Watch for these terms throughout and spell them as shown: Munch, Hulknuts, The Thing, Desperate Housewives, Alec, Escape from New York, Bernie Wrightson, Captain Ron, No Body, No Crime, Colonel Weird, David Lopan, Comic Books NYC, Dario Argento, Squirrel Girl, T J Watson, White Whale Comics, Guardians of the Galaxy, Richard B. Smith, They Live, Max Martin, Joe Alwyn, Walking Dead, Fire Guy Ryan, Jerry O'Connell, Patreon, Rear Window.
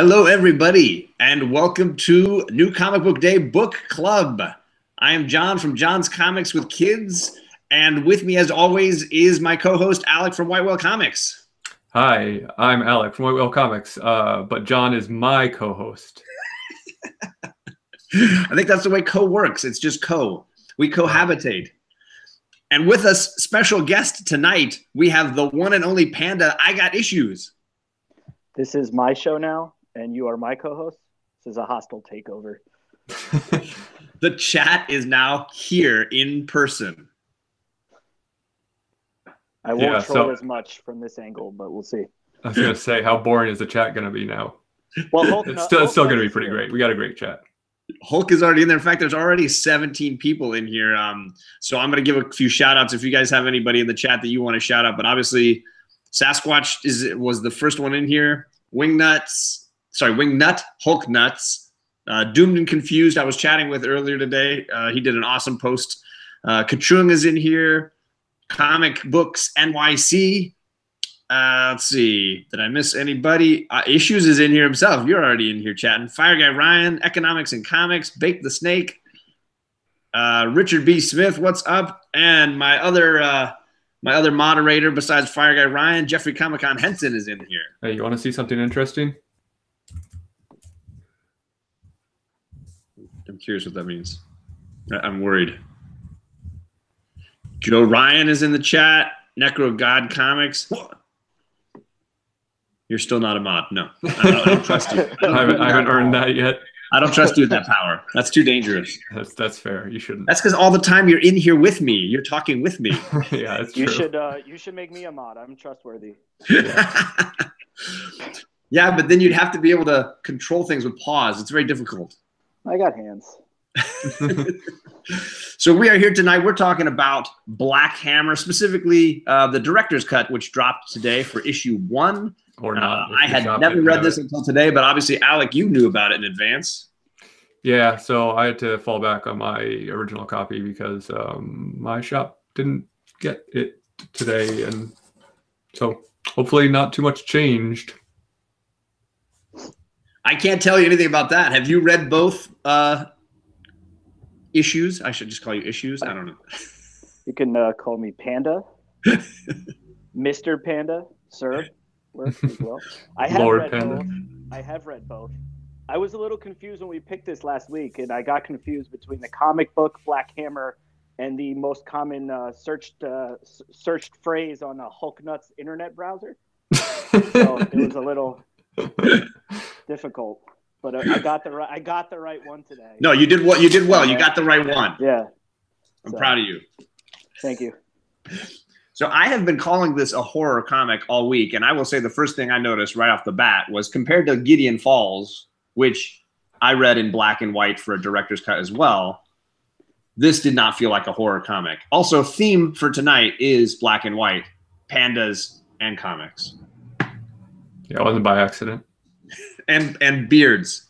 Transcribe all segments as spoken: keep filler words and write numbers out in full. Hello, everybody, and welcome to New Comic Book Day Book Club. I am John from John's Comics with Kids, and with me, as always, is my co-host, Alec from White Whale Comics. Hi, I'm Alec from White Whale Comics, uh, but John is my co-host. I think that's the way co works. It's just co. We cohabitate. And with us, special guest tonight, we have the one and only Panda, I Got Issues. This is my show now. And you are my co-host. This is a hostile takeover. The chat is now here in person. I won't yeah, troll so, as much from this angle, but we'll see. I was going to say, how boring is the chat going to be now? Well, Hulk, it's still, still going to be pretty great. We got a great chat. Hulk is already in there. In fact, there's already seventeen people in here. Um, so I'm going to give a few shout-outs if you guys have anybody in the chat that you want to shout out. But obviously, Sasquatch is was the first one in here. Wingnuts. Sorry, Wingnut, Hulk Nuts, uh, Doomed and Confused, I was chatting with earlier today. Uh, he did an awesome post. Uh, Kachung is in here. Comic Books N Y C. Uh, let's see. Did I miss anybody? Uh, Issues is in here himself. You're already in here chatting. Fire Guy Ryan, Economics and Comics, Bake the Snake. Uh, Richard B. Smith, what's up? And my other uh, my other moderator besides Fire Guy Ryan, Jeffrey Comic-Con Henson is in here. Hey, you want to see something interesting? I'm curious what that means. I'm worried. Joe Ryan is in the chat. Necro God Comics. You're still not a mod. No. I don't, I don't trust you. I, I haven't, I haven't earned that yet. I don't trust you with that power. That's too dangerous. That's, that's fair. You shouldn't. That's because all the time you're in here with me. You're talking with me. Yeah, that's true. You should, uh, you should make me a mod. I'm trustworthy. Yeah. Yeah, but then you'd have to be able to control things with paws. It's very difficult. I got hands. So we are here tonight. We're talking about Black Hammer, specifically uh, the director's cut, which dropped today for issue one. Or not. Uh, I had never read this until today, but obviously, Alec, you knew about it in advance. Yeah, so I had to fall back on my original copy because um, my shop didn't get it today. And so hopefully not too much changed. I can't tell you anything about that. Have you read both uh, issues? I should just call you issues. I don't know. You can uh, call me Panda, Mister Panda, sir. Works as well. I have Lord read Panda. Both. I have read both. I was a little confused when we picked this last week, and I got confused between the comic book Black Hammer and the most common uh, searched uh, searched phrase on a Hulk Nuts internet browser. So it was a little. Difficult, but I got the right. I got the right one today. No, you did what you did well. You got the right one. Yeah, I'm so proud of you. Thank you. So I have been calling this a horror comic all week, and I will say the first thing I noticed right off the bat was compared to Gideon Falls, which I read in black and white for a director's cut as well. This did not feel like a horror comic. Also, theme for tonight is black and white, pandas and comics. Yeah, it wasn't by accident. And and beards,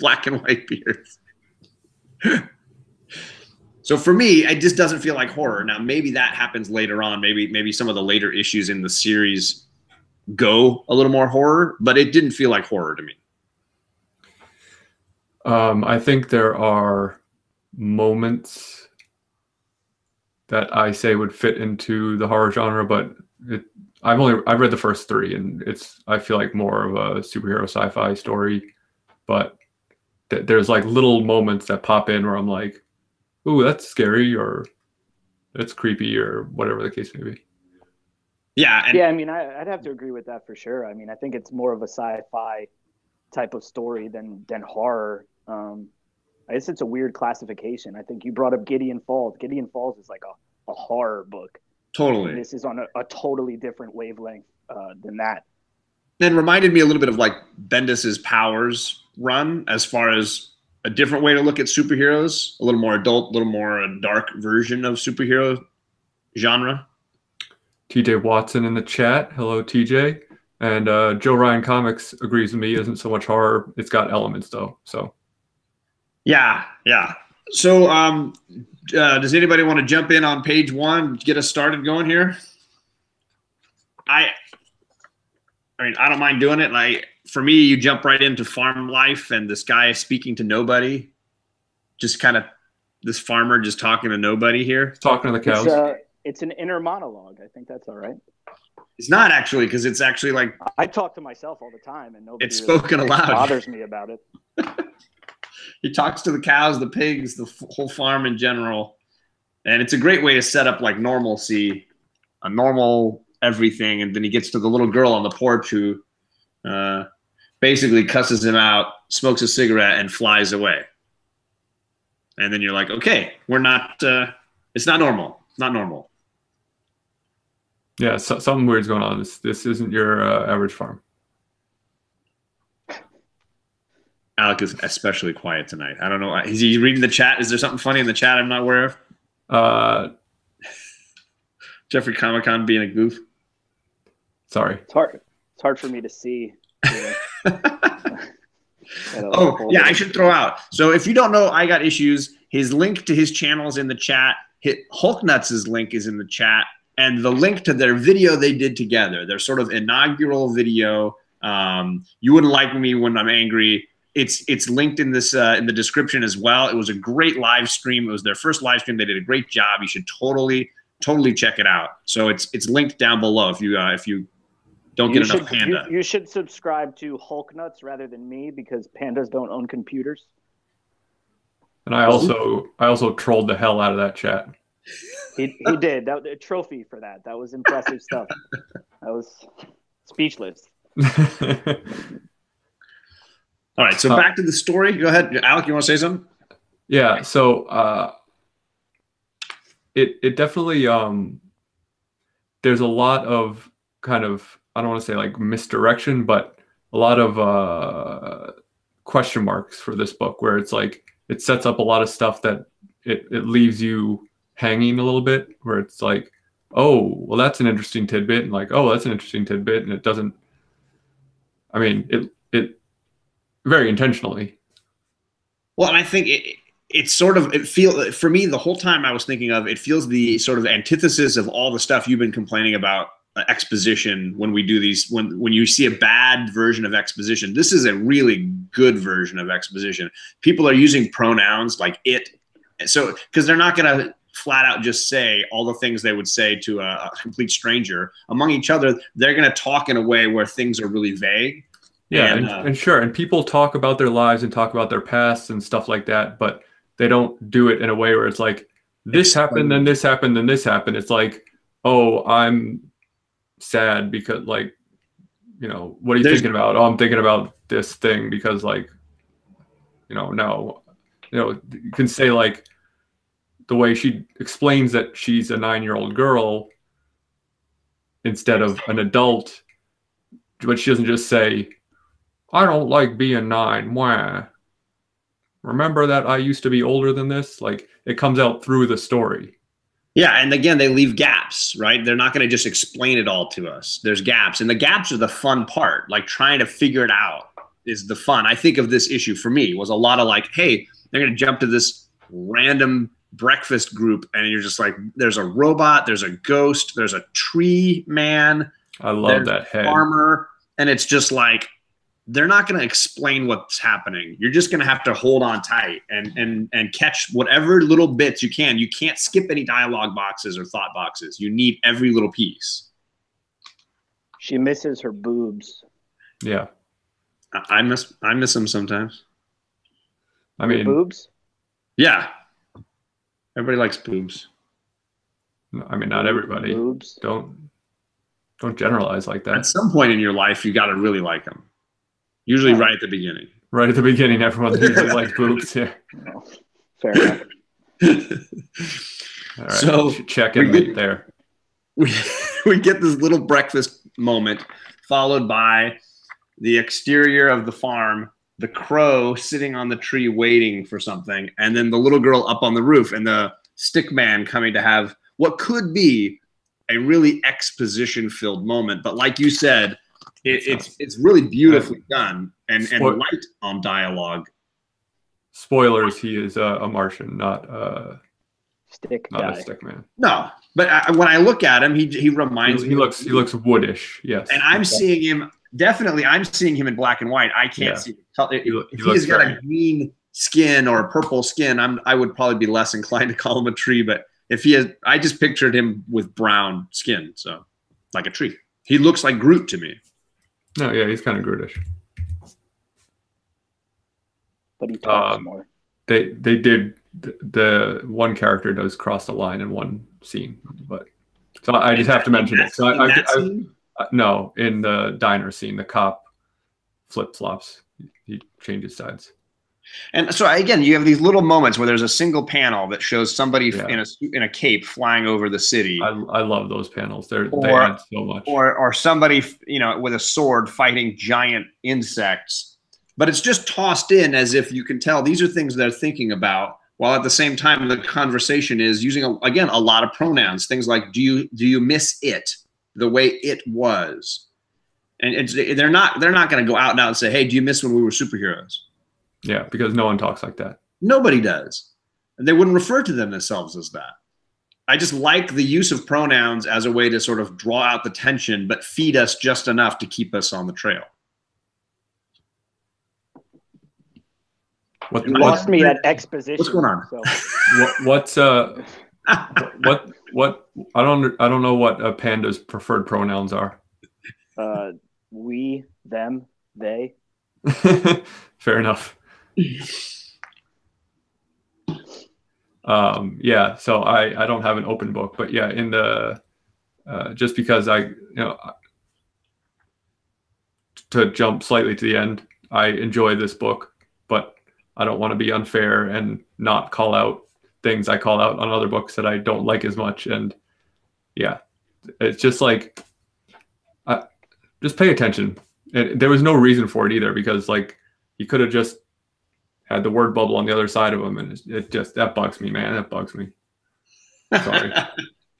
black and white beards. So for me, it just doesn't feel like horror. Now maybe that happens later on. Maybe maybe some of the later issues in the series go a little more horror, but it didn't feel like horror to me. Um, I think there are moments that I say would fit into the horror genre, but it. I've only I've read the first three, and it's I feel like more of a superhero sci-fi story, but th there's like little moments that pop in where I'm like, "Ooh, that's scary," or "That's creepy," or whatever the case may be. Yeah, yeah. I mean, I, I'd have to agree with that for sure. I mean, I think it's more of a sci-fi type of story than than horror. Um, I guess it's a weird classification. I think you brought up Gideon Falls. Gideon Falls is like a, a horror book. Totally. And this is on a, a totally different wavelength uh, than that. And reminded me a little bit of like Bendis's Powers run as far as a different way to look at superheroes, a little more adult, a little more a dark version of superhero genre. T J Watson in the chat. Hello, T J. And uh, Joe Ryan Comics agrees with me. Isn't so much horror. It's got elements, though. So. Yeah, yeah. So um, uh, does anybody want to jump in on page one, get us started going here? I I mean, I don't mind doing it. Like, for me, you jump right into farm life and this guy speaking to nobody, just kind of this farmer just talking to nobody here. Talking to the cows. It's, uh, it's an inner monologue. I think that's all right. It's not actually, because it's actually like... I talk to myself all the time and nobody... It's spoken really aloud. Bothers me about it. He talks to the cows, the pigs, the whole farm in general. And it's a great way to set up like normalcy, a normal everything. And then he gets to the little girl on the porch who uh, basically cusses him out, smokes a cigarette, and flies away. And then you're like, okay, we're not, uh, it's not normal. It's not normal. Yeah, so, something weird's going on. This, this isn't your uh, average farm. Alec is especially quiet tonight. I don't know. Is he reading the chat? Is there something funny in the chat I'm not aware of? Uh, Jeffrey Comic-Con being a goof. Sorry. It's hard. It's hard for me to see. You know. Oh, yeah, I should throw out. So if you don't know I Got Issues, his link to his channel's in the chat. Hit Hulknuts' link is in the chat. And the link to their video they did together, their sort of inaugural video, um, You Wouldn't Like Me When I'm Angry. It's it's linked in this uh, in the description as well. It was a great live stream. It was their first live stream. They did a great job. You should totally totally check it out. So it's it's linked down below. If you uh, if you don't you get should, enough Panda, you, you should subscribe to Hulknuts rather than me because pandas don't own computers. And I also I also trolled the hell out of that chat. He he did. That a trophy for that. That was impressive stuff. I was speechless. All right, so back uh, to the story. Go ahead, Alec, you want to say something? Yeah, so uh, it, it definitely, um, there's a lot of kind of, I don't want to say like misdirection, but a lot of uh, question marks for this book where it's like, it sets up a lot of stuff that it, it leaves you hanging a little bit where it's like, oh, well, that's an interesting tidbit. And like, oh, that's an interesting tidbit. And it doesn't, I mean, it, it, very intentionally. Well, I think it, it's sort of, it feel for me, the whole time I was thinking of, it feels the sort of antithesis of all the stuff you've been complaining about uh, exposition when we do these, when, when you see a bad version of exposition. This is a really good version of exposition. People are using pronouns like it. So, because they're not going to flat out just say all the things they would say to a, a complete stranger. Among each other, they're going to talk in a way where things are really vague. Yeah, and, uh, and, and sure, and people talk about their lives and talk about their pasts and stuff like that, but they don't do it in a way where it's like, this explain. happened, then this happened, then this happened. It's like, oh, I'm sad because, like, you know, what are you There's, thinking about? Oh, I'm thinking about this thing because, like, you know, no. You know, you can say, like, the way she explains that she's a nine-year-old girl instead of an adult, but she doesn't just say, I don't like being nine. Why? Remember that I used to be older than this? Like, it comes out through the story. Yeah, and again, they leave gaps, right? They're not going to just explain it all to us. There's gaps, and the gaps are the fun part. Like, trying to figure it out is the fun. I think of this issue for me was a lot of like, hey, they're going to jump to this random breakfast group, and you're just like, there's a robot, there's a ghost, there's a tree man. I love that head. Farmer, and it's just like, they're not going to explain what's happening. You're just going to have to hold on tight and, and, and catch whatever little bits you can. You can't skip any dialogue boxes or thought boxes. You need every little piece. She misses her boobs. Yeah. I, I miss, I miss them sometimes. I mean, boobs. Yeah. Everybody likes boobs. I mean, not everybody. Boobs. Don't, don't generalize like that. At some point in your life, you got to really like them. Usually right at the beginning. Right at the beginning, everyone usually likes boobs. Yeah. No, fair enough. All right, so check in right there. We, we get this little breakfast moment followed by the exterior of the farm, the crow sitting on the tree waiting for something, and then the little girl up on the roof and the stick man coming to have what could be a really exposition-filled moment. But like you said, It, it's it's really beautifully done and, and light on dialogue. Spoilers: he is a, a Martian, not a stick not guy. a stick man. No, but I, when I look at him, he he reminds he, me. He looks he looks woodish. Yes, and I'm okay. seeing him definitely I'm seeing him in black and white. I can't yeah. see it. If he's got a green skin or a purple skin, I'm I would probably be less inclined to call him a tree. But if he has, I just pictured him with brown skin, so like a tree. He looks like Groot to me. No, oh, yeah, he's kind of Grootish. But he talks um, more. They they did the, the one character does cross the line in one scene, but so I and just have to mention it. So I, I, I, I no in the diner scene, the cop flip flops. He changes sides. And so again, you have these little moments where there's a single panel that shows somebody yeah. in a in a cape flying over the city. I, I love those panels. They're, or, they add so much. Or or somebody you know with a sword fighting giant insects. But it's just tossed in as if you can tell these are things they're thinking about. While at the same time, the conversation is using a, again a lot of pronouns. Things like do you do you miss it the way it was, and it's, they're not they're not going to go out now and say, hey, do you miss when we were superheroes? Yeah, because no one talks like that. Nobody does. And they wouldn't refer to them themselves as that. I just like the use of pronouns as a way to sort of draw out the tension, but feed us just enough to keep us on the trail. What, you lost me at exposition. What's going on? So. what, what's uh, what what I don't I don't know what a panda's preferred pronouns are. Uh, we, them, they. Fair enough. um yeah so i i don't have an open book, but yeah, in the uh just because I you know to jump slightly to the end, I enjoy this book, but I don't want to be unfair and not call out things I call out on other books that I don't like as much. And yeah, it's just like I just pay attention, and there was no reason for it either, because like you could have just had the word bubble on the other side of them, and it, it just that bugs me, man. That bugs me. Sorry,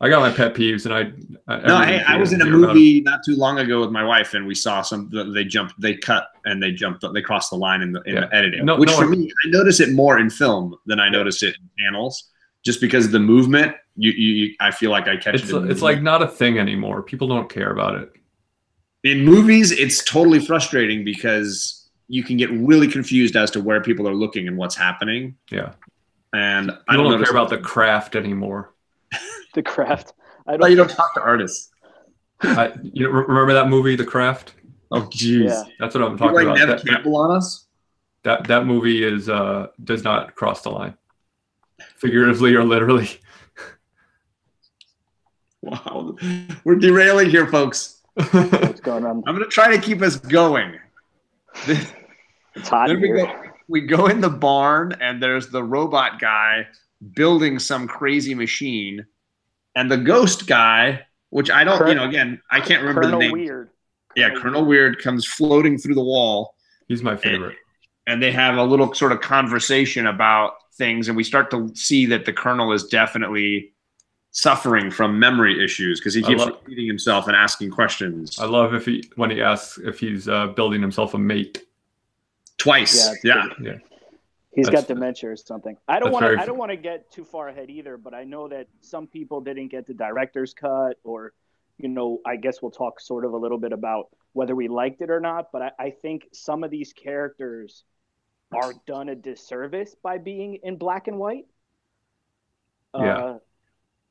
I got my pet peeves, and I. I no, hey, I was in a movie not too long ago with my wife, and we saw some. They jumped, they cut, and they jumped. They crossed the line in the, in yeah. the editing, no, which no, for I, me, I notice it more in film than I notice it in panels, just because of the movement. You, you, I feel like I catch it's, it. In it's like not a thing anymore. People don't care about it. In movies, it's totally frustrating because you can get really confused as to where people are looking and what's happening. Yeah. And you I don't, don't care about the craft anymore. The craft. I don't, well, you don't talk to artists. I, you remember that movie, The Craft? Oh, geez. Yeah. That's what I'm talking like about. Neve that, Campbell on us? That, that movie is, uh, does not cross the line. Figuratively or literally. Wow. We're derailing here, folks. What's going on? I'm going to try to keep us going. It's hot then we, here. Go, we go in the barn, and there's the robot guy building some crazy machine, and the ghost guy, which I don't, Colonel, you know, again, I can't remember Colonel the name. Weird. Yeah, Colonel, Colonel Weird. Weird comes floating through the wall. He's my favorite. And, and they have a little sort of conversation about things, and we start to see that the Colonel is definitely suffering from memory issues because he keeps repeating himself and asking questions. I love if he when he asks if he's uh, building himself a mate. Twice, yeah, yeah. yeah. He's that's, got dementia or something. I don't want to. I don't want to get too far ahead either, but I know that some people didn't get the director's cut, or you know, I guess we'll talk sort of a little bit about whether we liked it or not. But I, I think some of these characters are done a disservice by being in black and white. Yeah. Uh,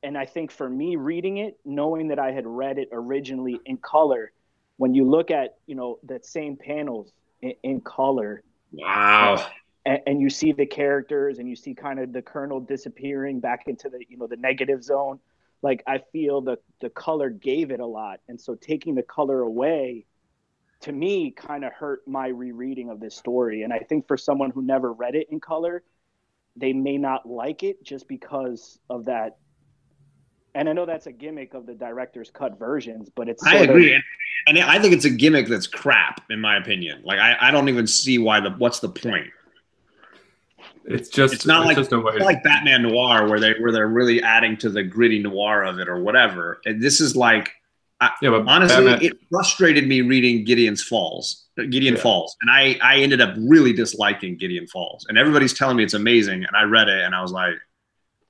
And I think for me reading it, knowing that I had read it originally in color, when you look at, you know, that same panels in, in color, wow, uh, and, and you see the characters and you see kind of the Colonel disappearing back into the, you know, the negative zone. Like I feel the, the color gave it a lot. And so taking the color away to me kind of hurt my rereading of this story. And I think for someone who never read it in color, they may not like it just because of that. And I know that's a gimmick of the director's cut versions, but it's sort I agree. Of... And I think it's a gimmick that's crap, in my opinion. Like, I, I don't even see why the, what's the point? It's just, it's not it's like, just a way. It's like Batman Noir where, they, where they're really adding to the gritty noir of it or whatever. And this is like, I, yeah, but honestly, Batman... it frustrated me reading Gideon's Falls, Gideon yeah. Falls. And I, I ended up really disliking Gideon Falls. And everybody's telling me it's amazing. And I read it and I was like,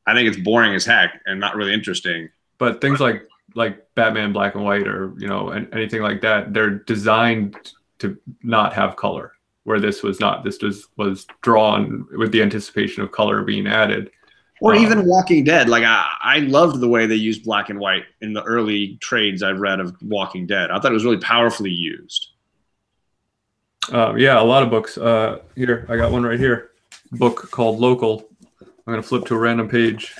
I think it's boring as heck and not really interesting. But things like like Batman Black and White or, you know, and anything like that, they're designed to not have color, where this was not. This was, was drawn with the anticipation of color being added. Or um, even Walking Dead. Like, I, I loved the way they used black and white in the early trades I read of Walking Dead. I thought it was really powerfully used. Uh, yeah, a lot of books. Uh, here, I got one right here. A book called Local. I'm going to flip to a random page.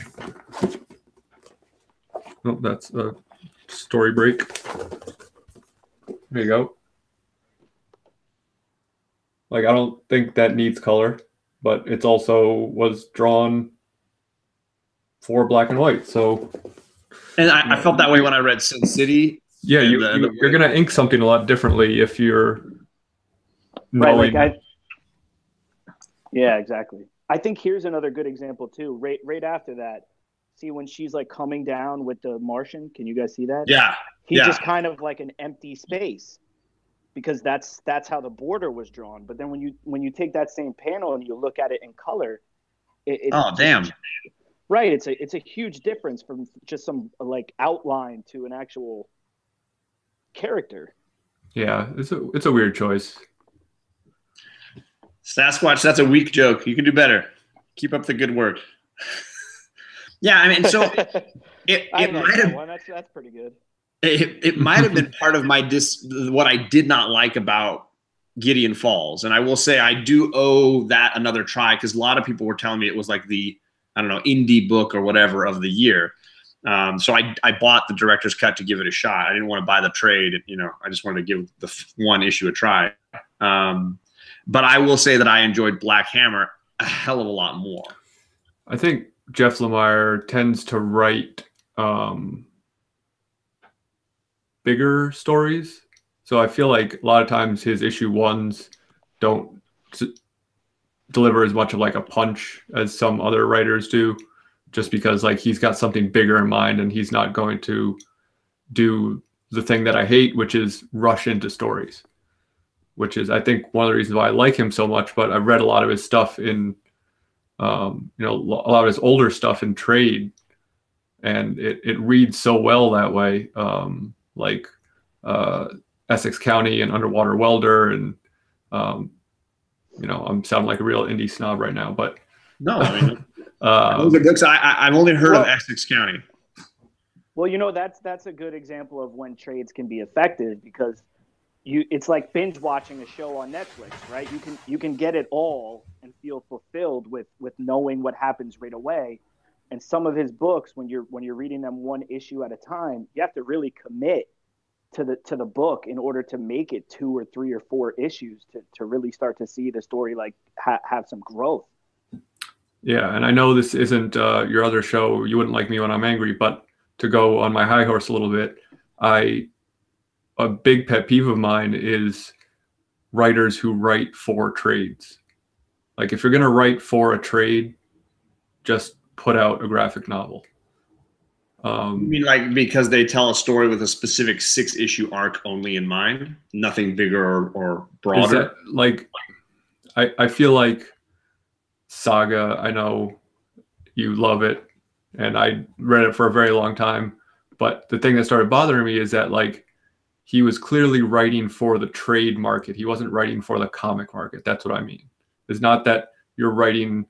Oh, that's a story break. There you go. Like, I don't think that needs color, but it's also was drawn for black and white. So, and I, you know, I felt that way when I read Sin City. Yeah, you, the, you, the you're going to ink something a lot differently if you're knowing. Right, like I, yeah, exactly. I think here's another good example too. Right, right after that. See when she's like coming down with the Martian. Can you guys see that? Yeah. He's yeah. just kind of like an empty space, because that's that's how the border was drawn. But then when you when you take that same panel and you look at it in color, it, it's oh damn, right. It's a it's a huge difference from just some like outline to an actual character. Yeah, it's a it's a weird choice. Sasquatch, that's a weak joke. You can do better. Keep up the good work. Yeah, I mean, so it, it, it might have that that's, that's pretty good. It, it might have been part of my dis what I did not like about Gideon Falls, and I will say I do owe that another try, because a lot of people were telling me it was like the I don't know indie book or whatever of the year. Um, so I I bought the director's cut to give it a shot. I didn't want to buy the trade, you know. I just wanted to give the one issue a try. Um, but I will say that I enjoyed Black Hammer a hell of a lot more. I think Jeff Lemire tends to write um, bigger stories. So I feel like a lot of times his issue ones don't deliver as much of like a punch as some other writers do, just because like he's got something bigger in mind and he's not going to do the thing that I hate, which is rush into stories, which is I think one of the reasons why I like him so much. But I've read a lot of his stuff in Um, you know, a lot of his older stuff in trade, and it, it reads so well that way, um, like uh, Essex County and Underwater Welder, and um, you know, I'm sounding like a real indie snob right now, but no, I mean, uh, those are books I, I, I've only heard well, of Essex County. Well, you know, that's that's a good example of when trades can be effective, because you it's like binge watching a show on Netflix, right? You can you can get it all and feel fulfilled with with knowing what happens right away. And some of his books, when you're when you're reading them one issue at a time, you have to really commit to the to the book in order to make it two or three or four issues to to really start to see the story like ha have some growth. Yeah, and I know this isn't uh, your other show. You wouldn't like me when I'm angry, but to go on my high horse a little bit, I a big pet peeve of mine is writers who write for trades. Like, if you're going to write for a trade, just put out a graphic novel. Um, you mean like because they tell a story with a specific six-issue arc only in mind? Nothing bigger or, or broader? Is that, like, I, I feel like Saga, I know you love it, and I read it for a very long time, but the thing that started bothering me is that, like, he was clearly writing for the trade market. He wasn't writing for the comic market. That's what I mean. It's not that you're writing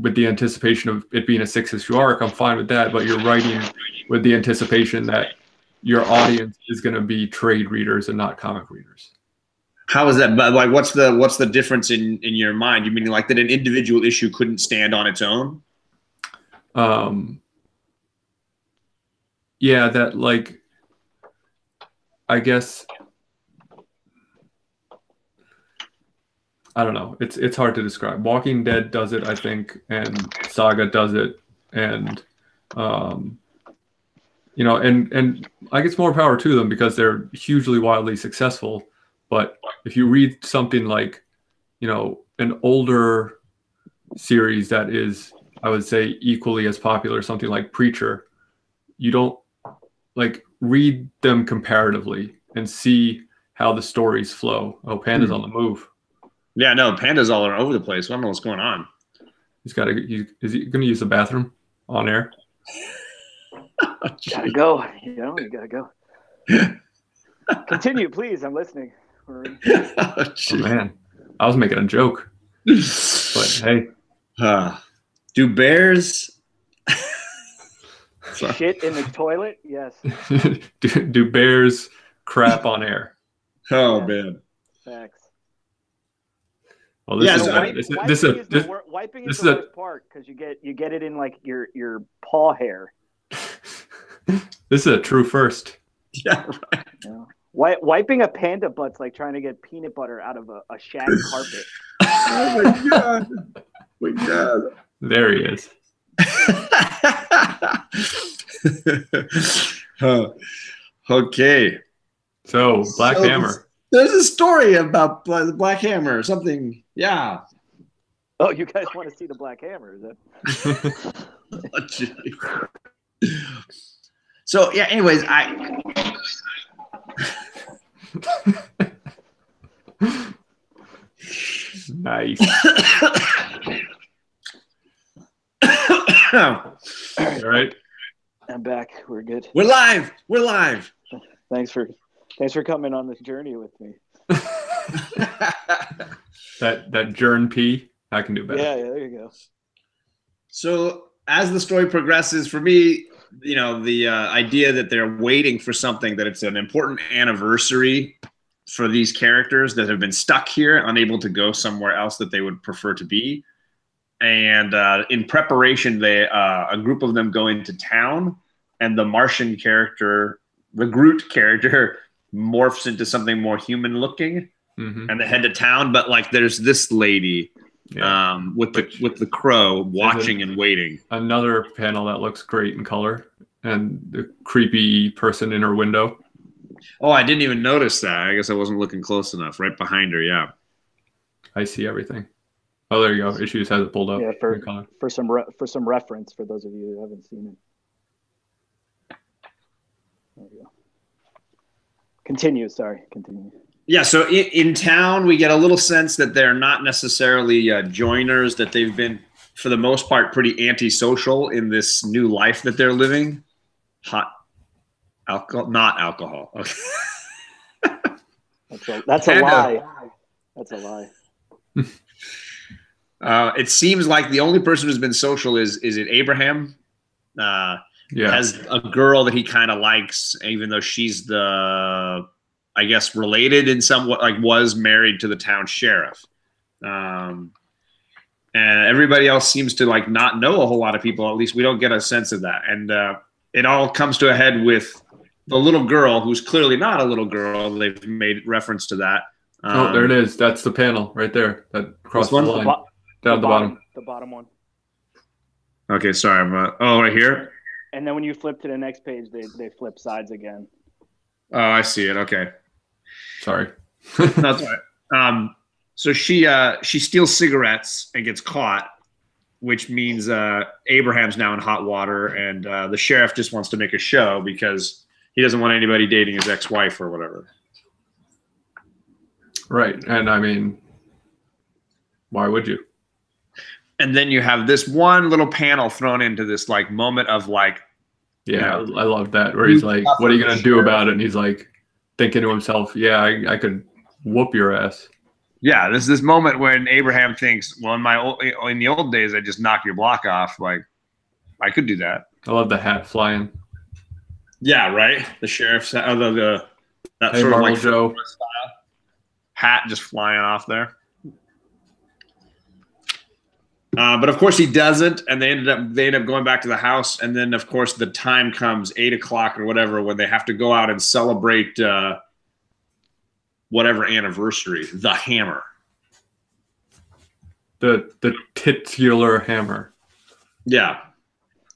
with the anticipation of it being a six-issue arc. I'm fine with that, but you're writing with the anticipation that your audience is going to be trade readers and not comic readers. How is that? Like, what's the what's the difference in in your mind? You mean like that an individual issue couldn't stand on its own? Um. Yeah, that like, I guess. I don't know. It's it's hard to describe. Walking Dead does it, I think, and Saga does it, and um, you know, and and I guess more power to them because they're hugely wildly successful. But if you read something like, you know, an older series that is, I would say, equally as popular, something like Preacher, you don't like read them comparatively and see how the stories flow. Oh, Panda's mm-hmm. on the move. Yeah, no, Panda's all over the place. I don't know what's going on. He's got to. He, is he going to use the bathroom on air? Gotta go. You know, you gotta go. Continue, please. I'm listening. Oh, man, I was making a joke. But hey, uh, do bears shit in the toilet? Yes. do, do bears crap on air? Oh yeah. Man. Facts. Well, this yeah, is so wipe, this, wiping this, is this, the, wiping this is the worst part because you get you get it in like your your paw hair. This is a true first. Yeah, right. Yeah. Wiping a panda butt's like trying to get peanut butter out of a, a shag carpet. Oh my god! Oh my god! There he is. Oh, okay. So Black so Hammer. There's a story about the Black Hammer or something. Yeah. Oh, you guys want to see the Black Hammer? Is that? Oh, so yeah. Anyways, I. Nice. All right. All right. I'm back. We're good. We're live. We're live. Thanks for thanks for coming on this journey with me. that that journ P, I can do better. Yeah, yeah, there you go. So as the story progresses, for me, you know, the uh, idea that they're waiting for something, that it's an important anniversary for these characters that have been stuck here, unable to go somewhere else that they would prefer to be. And uh, in preparation, they uh, a group of them go into town, and the Martian character, the Groot character, morphs into something more human-looking, mm-hmm. and they head to town. But like, there's this lady yeah. um, with the with the crow watching and waiting. Another panel that looks great in color, and the creepy person in her window. Oh, I didn't even notice that. I guess I wasn't looking close enough. Right behind her, yeah. I see everything. Oh, there you go. Issues has it pulled up. Yeah, for color. for some re for some reference for those of you who haven't seen it. There you go. Continue, sorry, continue. Yeah, so in, in town, we get a little sense that they're not necessarily uh, joiners, that they've been, for the most part, pretty antisocial in this new life that they're living. Hot alcohol, not alcohol. Okay. That's a, that's a lie. Uh, that's a lie. Uh, it seems like the only person who's been social is, is it Abraham? Uh, Yeah. Has a girl that he kind of likes, even though she's the, I guess, related in some way, like was married to the town sheriff. Um, and everybody else seems to like not know a whole lot of people. At least we don't get a sense of that. And uh, it all comes to a head with the little girl, who's clearly not a little girl. They've made reference to that. Um, oh, there it is. That's the panel right there. That crossed the line. The down the, the bottom, bottom. The bottom one. Okay, sorry. I'm, uh, oh, right here? And then when you flip to the next page, they, they flip sides again. Oh, I see it. Okay. Sorry. That's right. Um, so she uh, she steals cigarettes and gets caught, which means uh, Abraham's now in hot water, and uh, the sheriff just wants to make a show because he doesn't want anybody dating his ex-wife or whatever. Right. And I mean, why would you? And then you have this one little panel thrown into this like moment of like, yeah, you know, I love that where he's like, "What are you gonna do about it?" And he's like, thinking to himself, "Yeah, I, I could whoop your ass." Yeah, this this moment when Abraham thinks, "Well, in my old, in the old days, I just knocked your block off. Like, I could do that." I love the hat flying. Yeah, right. The sheriff's hat, the, the that hey, sort Marvel of like Joe. Style hat just flying off there. Uh, but of course he doesn't, and they ended up they end up going back to the house, and then of course the time comes eight o'clock or whatever when they have to go out and celebrate uh, whatever anniversary, the hammer, the the titular hammer. Yeah.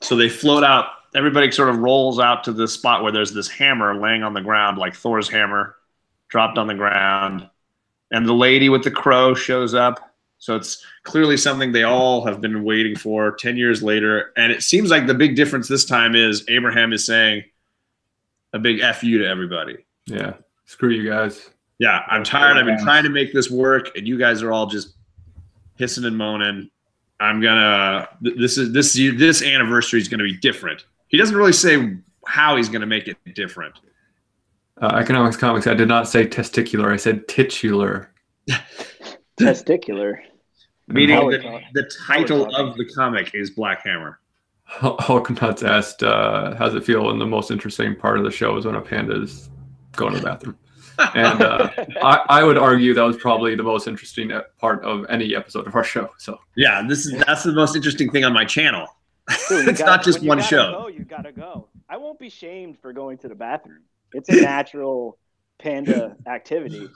So they float out. Everybody sort of rolls out to the spot where there's this hammer laying on the ground, like Thor's hammer, dropped on the ground, and the lady with the crow shows up. So it's clearly something they all have been waiting for ten years later. And it seems like the big difference this time is Abraham is saying a big F you to everybody. Yeah. Screw you guys. Yeah. I'm tired. I've been trying to make this work and you guys are all just hissing and moaning. I'm going to, this is, this, this anniversary is going to be different. He doesn't really say how he's going to make it different. Uh, Economics Comics, I did not say testicular. I said titular. Testicular. Meaning the, the title of the comic is Black Hammer. Hulk Nuts asked, uh, how's it feel when the most interesting part of the show is when a panda is going to the bathroom? And uh, I, I would argue that was probably the most interesting part of any episode of our show. So yeah, this is that's the most interesting thing on my channel. Dude, it's gotta, not just one show. Go, you gotta go. I won't be shamed for going to the bathroom. It's a natural panda activity.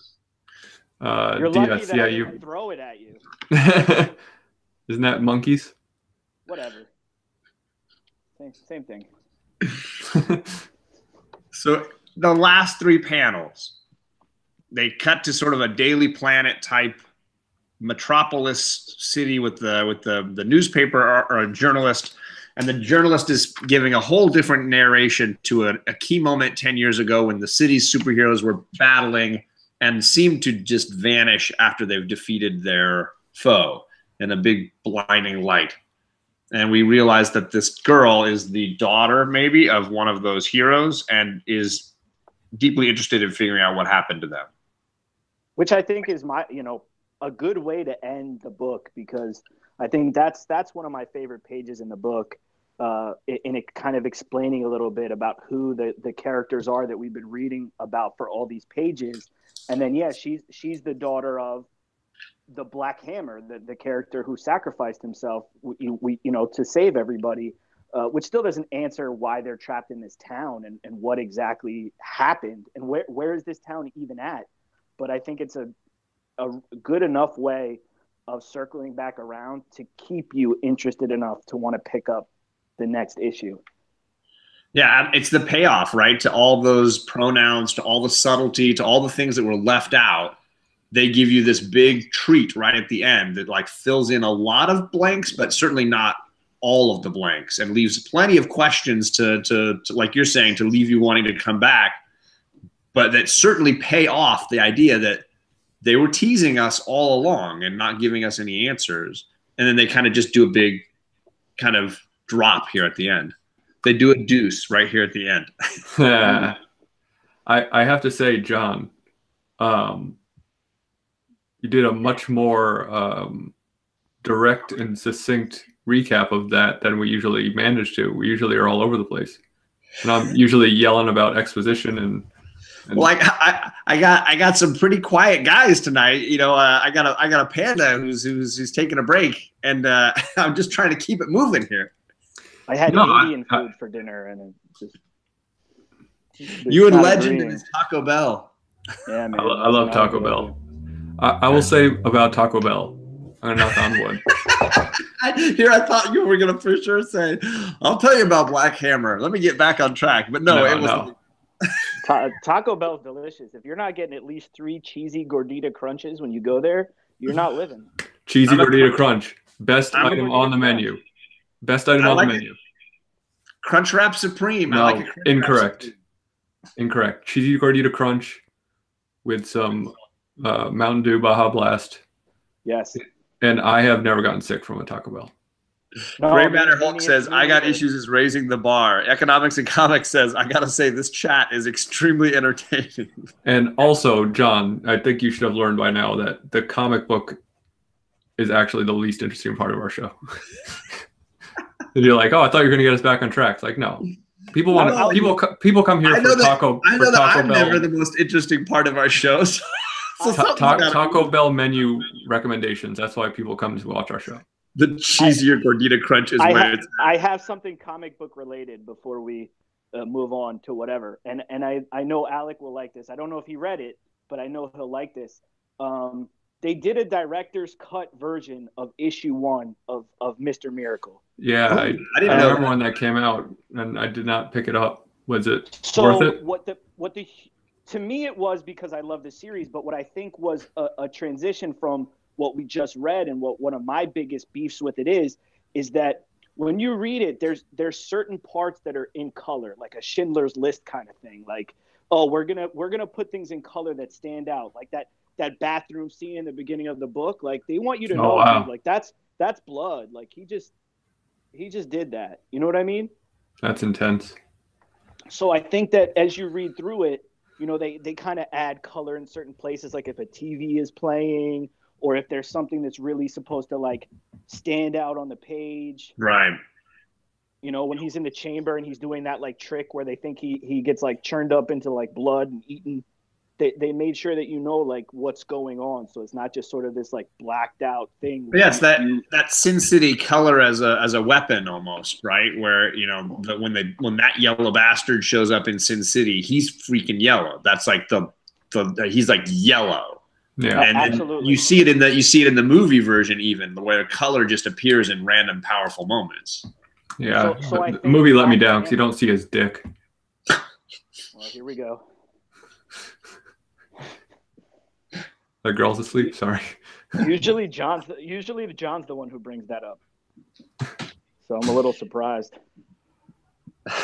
Uh, You're lucky D S, that yeah, I you throw it at you. Isn't that monkeys? Whatever. Same, same thing. So the last three panels, they cut to sort of a Daily Planet type metropolis city with the with the the newspaper or, or a journalist, and the journalist is giving a whole different narration to a, a key moment ten years ago when the city's superheroes were battling and seemed to just vanish after they've defeated their foe in a big blinding light. And we realize that this girl is the daughter, maybe, of one of those heroes and is deeply interested in figuring out what happened to them. Which I think is my, you know, a good way to end the book, because I think that's that's one of my favorite pages in the book, uh, in it kind of explaining a little bit about who the, the characters are that we've been reading about for all these pages. And then, yeah, she's, she's the daughter of the Black Hammer, the, the character who sacrificed himself, we, we, you know, to save everybody, uh, which still doesn't answer why they're trapped in this town and, and what exactly happened and where, where is this town even at? But I think it's a, a good enough way of circling back around to keep you interested enough to want to pick up the next issue. Yeah, it's the payoff, right? To all those pronouns, to all the subtlety, to all the things that were left out. They give you this big treat right at the end that like fills in a lot of blanks, but certainly not all of the blanks, and leaves plenty of questions to, to, to like you're saying, to leave you wanting to come back, but that certainly pay off the idea that they were teasing us all along and not giving us any answers. And then they kind of just do a big kind of drop here at the end. They do a deuce right here at the end. Yeah. I, I have to say, John, um, you did a much more um, direct and succinct recap of that than we usually manage to. We usually are all over the place. And I'm usually yelling about exposition and... and well, I, I, I got I got some pretty quiet guys tonight. You know, uh, I got a I got a panda who's who's, who's taking a break, and uh, I'm just trying to keep it moving here. I had no, Indian I, food I, for dinner, and just, just you and Legend and Taco Bell. Yeah, man. I, I love Taco Bell. I, I will say about Taco Bell, I'm not on board. Here, I thought you were gonna for sure say, "I'll tell you about Black Hammer." Let me get back on track, but no, no it was. No. Ta Taco Bell's delicious. If you're not getting at least three cheesy gordita crunches when you go there, you're not living. Cheesy gordita crunch, best item on the menu. Best item on the menu. Crunch Wrap Supreme. No, incorrect. Incorrect. Cheesy gordita crunch with some. Uh, Mountain Dew Baja Blast. Yes. And I have never gotten sick from a Taco Bell. No, Gray Matter Hulk says, I got issues is raising the bar. Economics and Comics says, I got to say, this chat is extremely entertaining. And also, John, I think you should have learned by now that the comic book is actually the least interesting part of our show. And you're like, oh, I thought you were going to get us back on track. It's like, no. People want to, people, people come here for that, Taco, I know for that Taco I'm Bell. Never the most interesting part of our show, so. So ta ta Taco Bell menu recommendations. That's why people come to watch our show. The cheesier gordita crunch is I where have, it's at. I have something comic book related before we uh, move on to whatever. And and I, I know Alec will like this. I don't know if he read it, but I know he'll like this. Um, they did a director's cut version of issue one of, of Mister Miracle. Yeah, oh, I, I didn't I know remember that. When that came out, and I did not pick it up. Was it so worth it? What the what the... To me, it was because I love the series, but what I think was a, a transition from what we just read, and what one of my biggest beefs with it is, is that when you read it, there's there's certain parts that are in color, like a Schindler's List kind of thing. Like, oh, we're gonna we're gonna put things in color that stand out, like that that bathroom scene in the beginning of the book. Like, they want you to know, oh, wow. Like that's that's blood. Like he just he just did that. You know what I mean? That's intense. So I think that as you read through it, you know, they, they kind of add color in certain places, like if a T V is playing or if there's something that's really supposed to, like, stand out on the page. Right. You know, when he's in the chamber and he's doing that, like, trick where they think he, he gets, like, churned up into, like, blood and eaten. They they made sure that you know, like, what's going on. So it's not just sort of this, like, blacked out thing. Yes, that you, that Sin City color as a as a weapon almost, right? Where, you know, the, when they when that yellow bastard shows up in Sin City, he's freaking yellow. That's like the, the he's like yellow. Yeah, and absolutely. You see it in the you see it in the movie version, even the way the color just appears in random powerful moments. Yeah, so, so the movie let me down because you don't see his dick. Well, here we go. The girl's asleep. Sorry. Usually, John's usually John's the one who brings that up. So I'm a little surprised.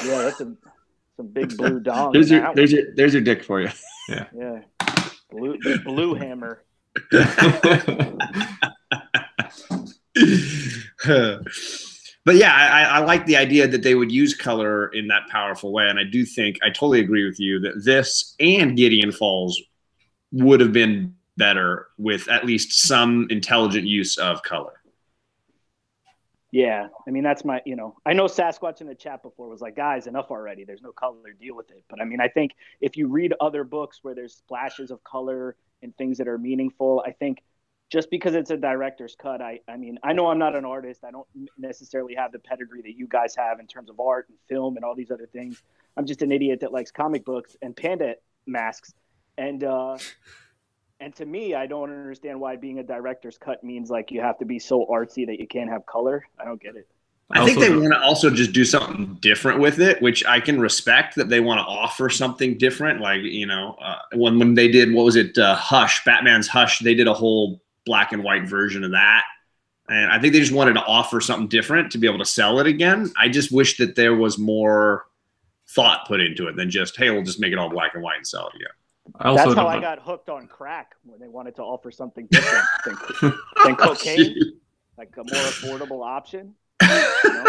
Yeah, that's a, some big blue dong. There's your there's your there's your dick for you. Yeah. Yeah. Blue the blue hammer. But yeah, I, I like the idea that they would use color in that powerful way, and I do think I totally agree with you that this and Gideon Falls would have been better with at least some intelligent use of color. Yeah, I mean, that's my, you know, I know Sasquatch in the chat before was like, guys, enough already. There's no color, deal with it. But I mean, I think if you read other books where there's splashes of color and things that are meaningful, I think just because it's a director's cut, I, I mean, I know I'm not an artist. I don't necessarily have the pedigree that you guys have in terms of art and film and all these other things. I'm just an idiot that likes comic books and panda masks. And, uh, and to me, I don't understand why being a director's cut means like you have to be so artsy that you can't have color. I don't get it. I think they want to also just do something different with it, which I can respect that they want to offer something different. Like, you know, uh, when, when they did, what was it? Uh, Hush, Batman's Hush. They did a whole black and white version of that. And I think they just wanted to offer something different to be able to sell it again. I just wish that there was more thought put into it than just, hey, we'll just make it all black and white and sell it again. I also That's how I got hooked on crack when they wanted to offer something different than, than cocaine, like a more affordable option. You know?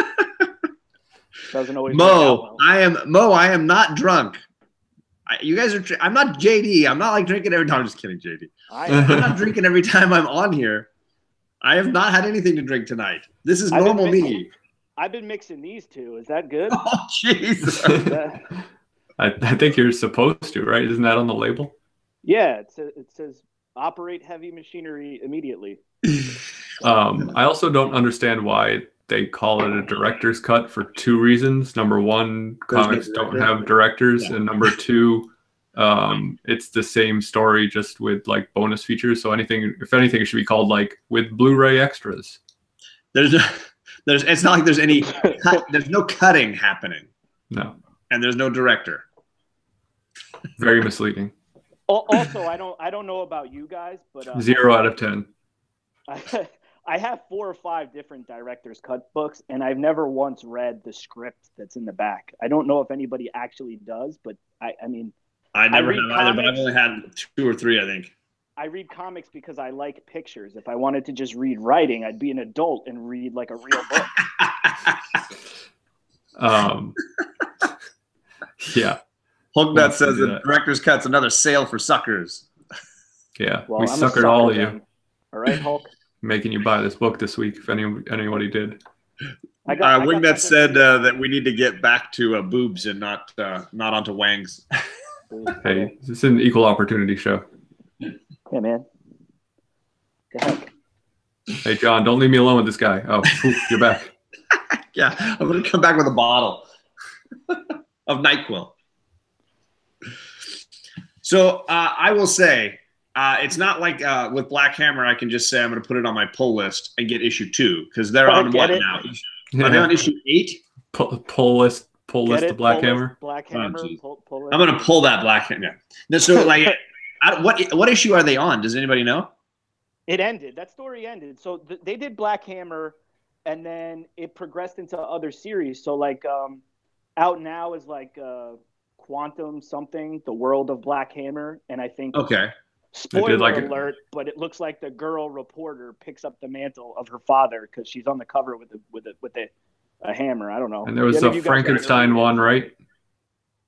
Doesn't always. Mo, well. I am Mo. I am not drunk. I, you guys are. I'm not J D. I'm not like drinking every time. No, I'm just kidding, J D. I, I'm not drinking every time I'm on here. I have not had anything to drink tonight. This is I've normal mixing, me. I've been mixing these two. Is that good? Oh Jesus. I, I think you're supposed to, right? Isn't that on the label? Yeah, it says, it says operate heavy machinery immediately. um, I also don't understand why they call it a director's cut for two reasons. Number one, comics don't have directors. Yeah. And number two, um, it's the same story just with like bonus features. So anything, if anything, it should be called like with Blu-ray extras. There's, a, there's, it's not like there's any, cut, there's no cutting happening. No. And there's no director. Very misleading. Also, I don't, I don't know about you guys, but uh, zero out of ten. I, I have four or five different director's cut books, and I've never once read the script that's in the back. I don't know if anybody actually does, but I, I mean, I never have either. But I've only had two or three, I think. I read comics because I like pictures. If I wanted to just read writing, I'd be an adult and read like a real book. um. Yeah. Hulknut says that director's cut's another sale for suckers. Yeah. Well, we I'm suckered sucker all of you. All right, Hulk. Making you buy this book this week, if any anybody did. I got, uh, I Wingnut said uh, that we need to get back to uh, boobs and not uh, not onto wangs. Hey, this is an equal opportunity show. Yeah, man. What the heck? Hey, John, don't leave me alone with this guy. Oh, you're back. Yeah, I'm going to come back with a bottle. Of NyQuil. So uh, I will say, uh, it's not like uh, with Black Hammer, I can just say I'm going to put it on my pull list and get issue two, because they're on what it. now? Yeah. Are they on issue eight? Pull, pull list, pull get list it, of Black pull Hammer. List, Black Hammer oh, pull, pull I'm going to pull that Black Hammer. Yeah. So like, I, what what issue are they on? Does anybody know? It ended. That story ended. So th they did Black Hammer, and then it progressed into other series. So like. Um, Out now is like uh, Quantum something, the world of Black Hammer, and I think. Okay. Spoiler like alert! It. But it looks like the girl reporter picks up the mantle of her father because she's on the cover with the with the with the a hammer. I don't know. And there was a Frankenstein one, right?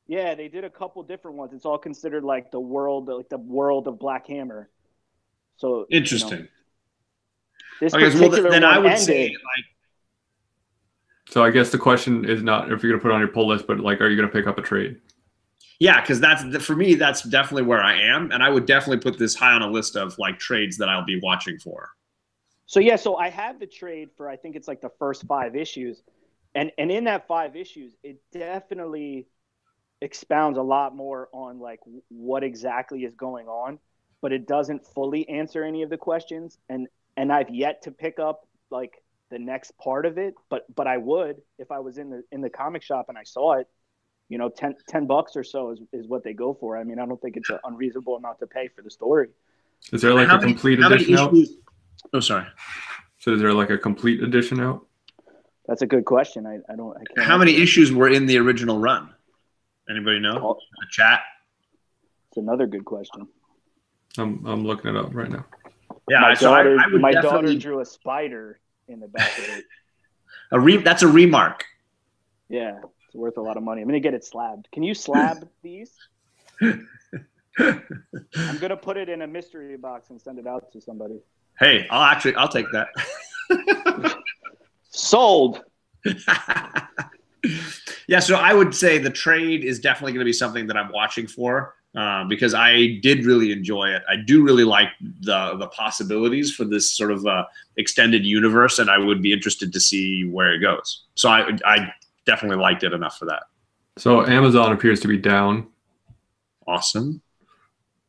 Yeah, they did a couple different ones. It's all considered like the world, like the world of Black Hammer. So interesting. You know, this I guess, well, then I would ended. say, like, so I guess the question is not if you're gonna put it on your pull list, but like, are you gonna pick up a trade? Yeah, because that's the, for me, that's definitely where I am, and I would definitely put this high on a list of like trades that I'll be watching for. So yeah, so I have the trade for, I think it's like the first five issues, and and in that five issues, it definitely expounds a lot more on like what exactly is going on, but it doesn't fully answer any of the questions, and and I've yet to pick up like the next part of it, but but I would if I was in the in the comic shop and I saw it. You know, ten bucks or so is, is what they go for. I mean, I don't think it's an unreasonable amount to pay for the story. Is there like a complete edition out? Oh, sorry. So is there like a complete edition out? That's a good question. I, I don't. I can't How many issues were in the original run? Anybody know? Oh. A chat? It's another good question. I'm, I'm looking it up right now. Yeah, my so daughter, I, I would my definitely... daughter drew a spider in the back of it. a re That's a remark. Yeah. It's worth a lot of money. I'm going to get it slabbed. Can you slab these? I'm going to put it in a mystery box and send it out to somebody. Hey, I'll actually, I'll take that. Sold. Yeah, so I would say the trade is definitely going to be something that I'm watching for uh, because I did really enjoy it. I do really like the, the possibilities for this sort of uh, extended universe, and I would be interested to see where it goes. So I, I definitely liked it enough for that. So Amazon appears to be down. Awesome.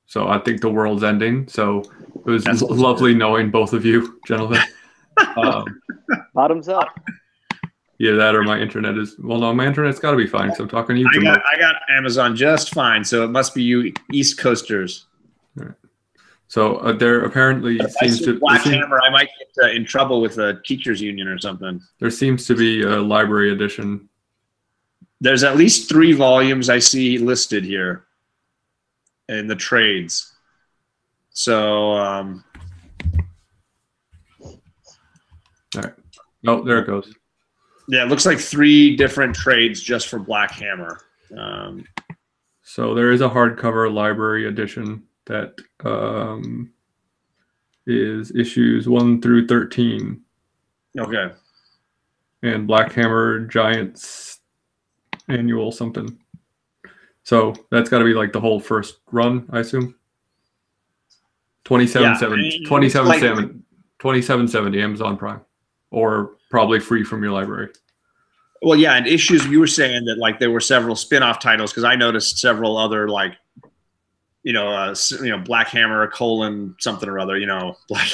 So I think the world's ending. So it was That's lovely awesome. knowing both of you, gentlemen. um, Bottoms up. Yeah, that or my internet is... Well, no, my internet's got to be fine, so I'm talking to you. I got, I got Amazon just fine, so it must be you East Coasters. All right. So uh, there apparently if seems I to Black seems, Hammer. I might get uh, in trouble with the teachers union or something. There seems to be a library edition. There's at least three volumes I see listed here in the trades. So, um, all right. Oh, there it goes. Yeah, it looks like three different trades just for Black Hammer. Um, so there is a hardcover library edition that um, is issues one through thirteen. Okay. And Black Hammer Giants annual something. So that's got to be like the whole first run, I assume. twenty-seven seventy Amazon Prime, or probably free from your library. Well, yeah, and issues, you were saying that like there were several spin-off titles, because I noticed several other like, you know, uh, you know, Black Hammer, colon, something or other, you know, Black,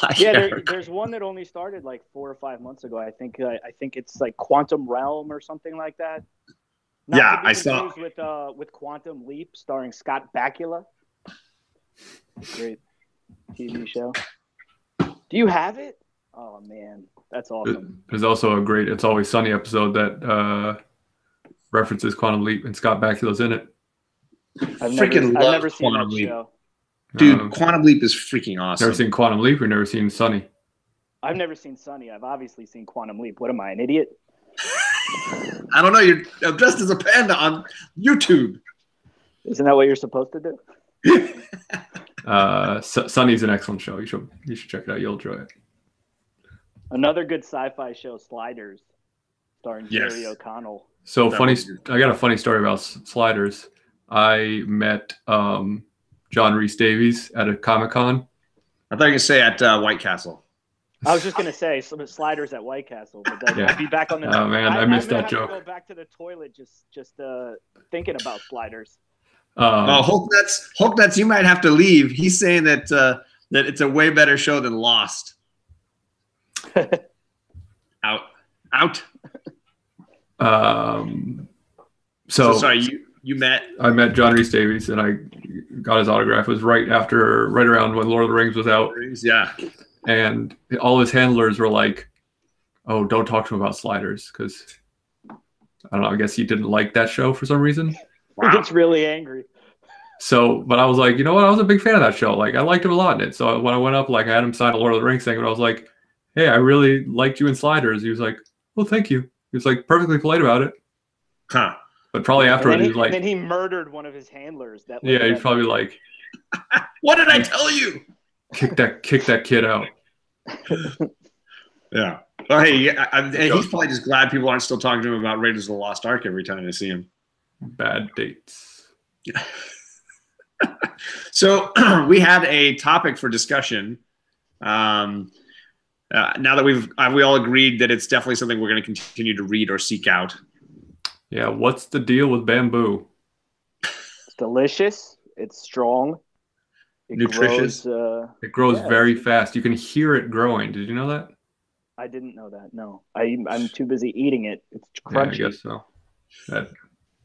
Black yeah, Hammer. There, there's one that only started like four or five months ago. I think, uh, I think it's like Quantum Realm or something like that. Not yeah, I saw. With, uh, with Quantum Leap starring Scott Bakula. Great T V show. Do you have it? Oh, man, that's awesome. There's also a great It's Always Sunny episode that uh, references Quantum Leap, and Scott Bakula's in it. I've freaking never, love I've never seen Quantum Leap. Show. Dude, um, Quantum Leap is freaking awesome. Never seen Quantum Leap or never seen Sunny? I've never seen Sunny. I've obviously seen Quantum Leap. What am I, an idiot? I don't know. You're dressed as a panda on YouTube. Isn't that what you're supposed to do? uh, Sunny's an excellent show. You should, you should check it out. You'll enjoy it. Another good sci-fi show, Sliders, starring yes. Jerry O'Connell. So that funny. I got a funny story about Sliders. I met um, John Rhys Davies at a Comic-Con. I thought you were going to say at uh, White Castle. I was just going to say some Sliders at White Castle. But then yeah. I'd be back on the. Oh man, I, I missed I that joke. To go back to the toilet just just uh, thinking about Sliders. Um, oh, Hulk nuts, Hulk nuts, you might have to leave. He's saying that uh, that it's a way better show than Lost. out, out. Um. So, so sorry you. You met? I met John Rhys Davies, and I got his autograph. It was right after, right around when Lord of the Rings was out. Yeah. And all his handlers were like, oh, don't talk to him about Sliders, because, I don't know, I guess he didn't like that show for some reason. Wow. He gets really angry. So, but I was like, you know what? I was a big fan of that show. Like, I liked him a lot in it. So when I went up, like, I had him sign a Lord of the Rings thing, and I was like, hey, I really liked you in Sliders. He was like, well, thank you. He was like perfectly polite about it. Huh. But probably afterwards, he, he was like. And then he murdered one of his handlers. That yeah, he's probably like, "What did I tell you? Kick that, kick that kid out." Yeah. Well, hey, I, I, he's probably just glad people aren't still talking to him about Raiders of the Lost Ark every time they see him. Bad dates. Yeah. So we had a topic for discussion. Um, uh, now that we've uh, we all agreed that it's definitely something we're going to continue to read or seek out. Yeah, what's the deal with bamboo? It's delicious. It's strong. It nutritious. Grows, uh, it grows yeah. very fast. You can hear it growing. Did you know that? I didn't know that. No, I, I'm too busy eating it. It's crunchy. Yeah, I guess so. That,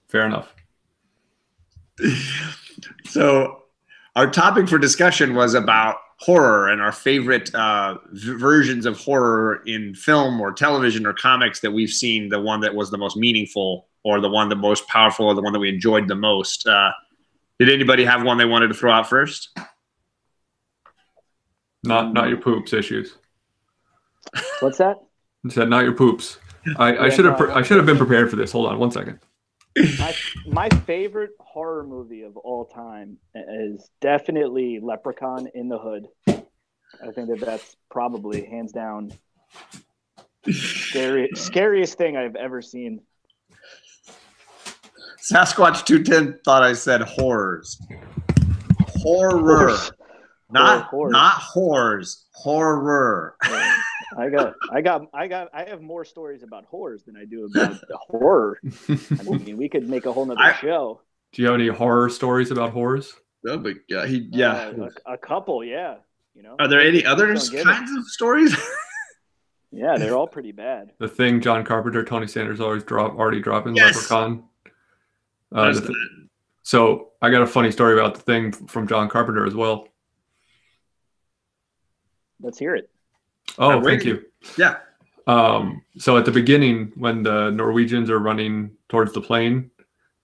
fair enough. So our topic for discussion was about horror and our favorite uh, versions of horror in film or television or comics that we've seen, the one that was the most meaningful or the one the most powerful or the one that we enjoyed the most. Uh, did anybody have one they wanted to throw out first? Not, not your poops issues. What's that? I said not your poops. I, yeah, I should have no. I should have been prepared for this. Hold on one second. My, my favorite horror movie of all time is definitely Leprechaun in the Hood. I think that that's probably hands down scary, scariest thing I've ever seen. Sasquatch two ten thought I said horrors. Horror. Not horror. Not horrors. Horror. I got, I got, I got, I have more stories about horrors than I do about the horror. I mean, we could make a whole nother I, show. Do you have any horror stories about horrors? No, but yeah, he, yeah, uh, a, a couple, yeah. You know, are there any other kinds of stories? Yeah, they're all pretty bad. The Thing, John Carpenter, Tony Sanders always drop, already dropping yes. Leprechaun. Uh, th that. So I got a funny story about The Thing from John Carpenter as well. Let's hear it. Oh, thank you. Yeah. Um, so at the beginning, when the Norwegians are running towards the plane,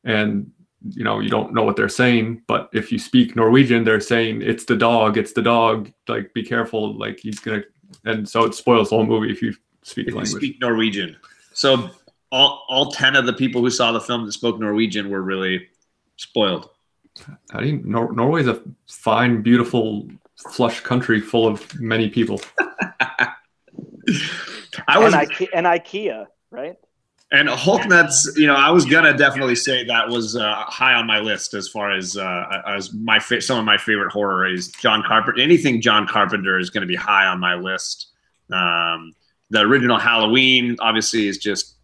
and you know you don't know what they're saying, but if you speak Norwegian, they're saying "it's the dog, it's the dog." Like, be careful, like he's gonna. And so it spoils the whole movie if you speak if language. You speak Norwegian. So all all ten of the people who saw the film that spoke Norwegian were really spoiled. I didn't. Nor Norway's a fine, beautiful, flush country full of many people. I was and, Ike and IKEA, right? And Hulk nuts. You know, I was gonna definitely say that was uh, high on my list as far as uh, as my some of my favorite horror is John Carpenter. Anything John Carpenter is going to be high on my list. Um, the original Halloween, obviously, is just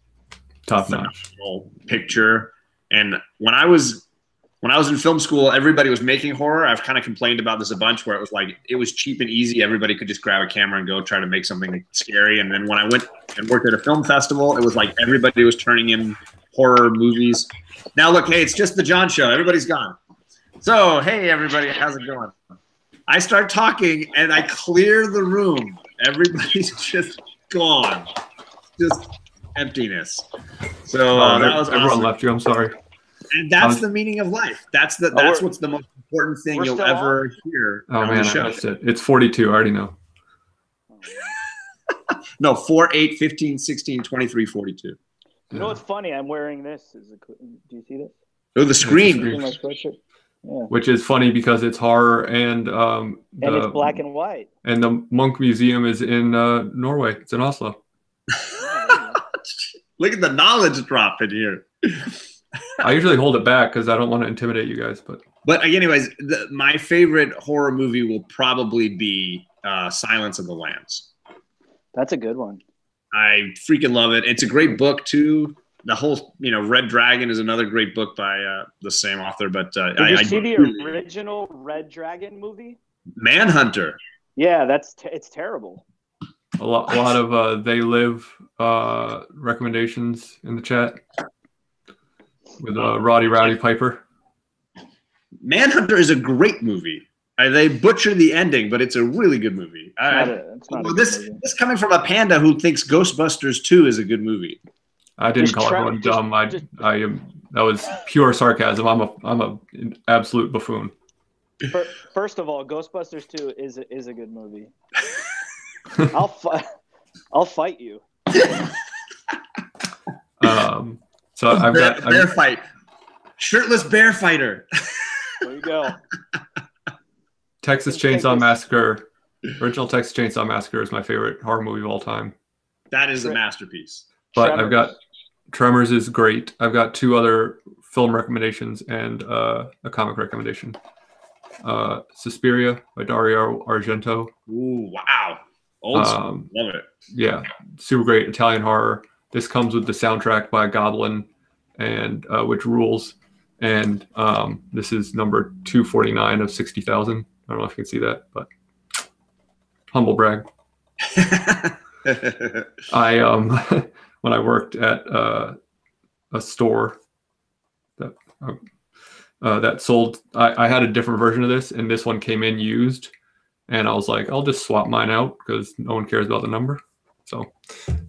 top notch picture. And when I was when I was in film school, everybody was making horror. I've kind of complained about this a bunch where it was like, it was cheap and easy. Everybody could just grab a camera and go try to make something scary. And then when I went and worked at a film festival, it was like everybody was turning in horror movies. Now look, hey, it's just the John show. Everybody's gone. So, hey, everybody, how's it going? I start talking and I clear the room. Everybody's just gone. Just emptiness. So uh, that was everyone awesome. Left you, I'm sorry. And that's um, the meaning of life. That's the that's what's the most important thing you'll ever on. Hear. Oh man, I missed it. It's forty-two. I already know. No, four, eight, fifteen, sixteen, twenty-three, forty-two. You yeah. know what's funny? I'm wearing this. Is it, do you see this? Oh, the screen. The screen. Yeah. Which is funny because it's horror and um the, and it's black and white. And the Munch Museum is in uh, Norway. It's in Oslo. Look at the knowledge drop in here. I usually hold it back because I don't want to intimidate you guys. But but anyways, the, my favorite horror movie will probably be uh, Silence of the Lambs. That's a good one. I freaking love it. It's a great book too. The whole, you know, Red Dragon is another great book by uh, the same author. But uh, did I, you see I, the I, original Red Dragon movie? Manhunter. Yeah, that's t it's terrible. A lot, a lot of uh, They Live uh, recommendations in the chat. With uh, Roddy Rowdy Piper. Manhunter is a great movie. Uh, they butcher the ending, but it's a really good movie. Not a, it's not I, a this, movie. This coming from a panda who thinks Ghostbusters two is a good movie. I didn't just call try, everyone just, dumb. I, just, I am. That was pure sarcasm. I'm a, I'm a, an absolute buffoon. First of all, Ghostbusters two is a, is a good movie. I'll, fi I'll fight you. Um, so I've bear, got bear I've, fight, shirtless bear fighter. There you go. Texas Chainsaw Massacre. Original Texas Chainsaw Massacre is my favorite horror movie of all time. That is a masterpiece. But Tremors. I've got Tremors is great. I've got two other film recommendations and uh, a comic recommendation. Uh, Suspiria by Dario Argento. Ooh, wow. Old school. Um, Love it. Yeah. Super great Italian horror. This comes with the soundtrack by Goblin, and uh, which rules. And um, this is number two forty-nine of sixty thousand. I don't know if you can see that, but humble brag. I um, when I worked at uh, a store that uh, that sold, I, I had a different version of this, and this one came in used, and I was like, I'll just swap mine out because no one cares about the number. So,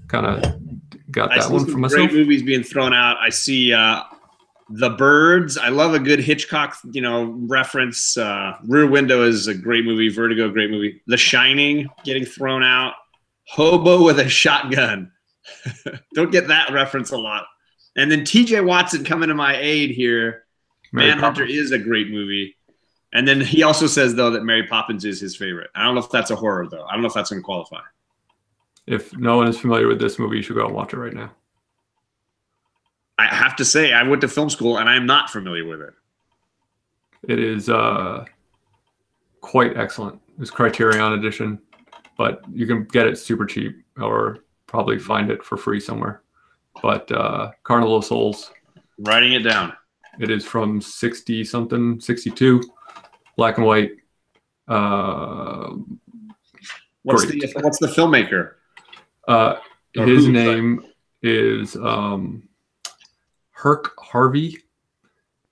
kind of got that one for myself. Great movies being thrown out. I see uh, The Birds. I love a good Hitchcock, you know, reference. Uh, Rear Window is a great movie. Vertigo, great movie. The Shining getting thrown out. Hobo with a Shotgun. Don't get that reference a lot. And then T J Watson coming to my aid here. Mary Manhunter Poppins is a great movie. And then he also says, though, that Mary Poppins is his favorite. I don't know if that's a horror, though. I don't know if that's going to qualify. If no one is familiar with this movie, you should go and watch it right now. I have to say, I went to film school, and I am not familiar with it. It is uh, quite excellent. It's Criterion edition, but you can get it super cheap or probably find it for free somewhere. But uh, Carnival of Souls. Writing it down. It is from sixty-something, sixty-two, black and white. Uh, what's, the, what's the filmmaker? Uh, his name that? is um, Herc Harvey,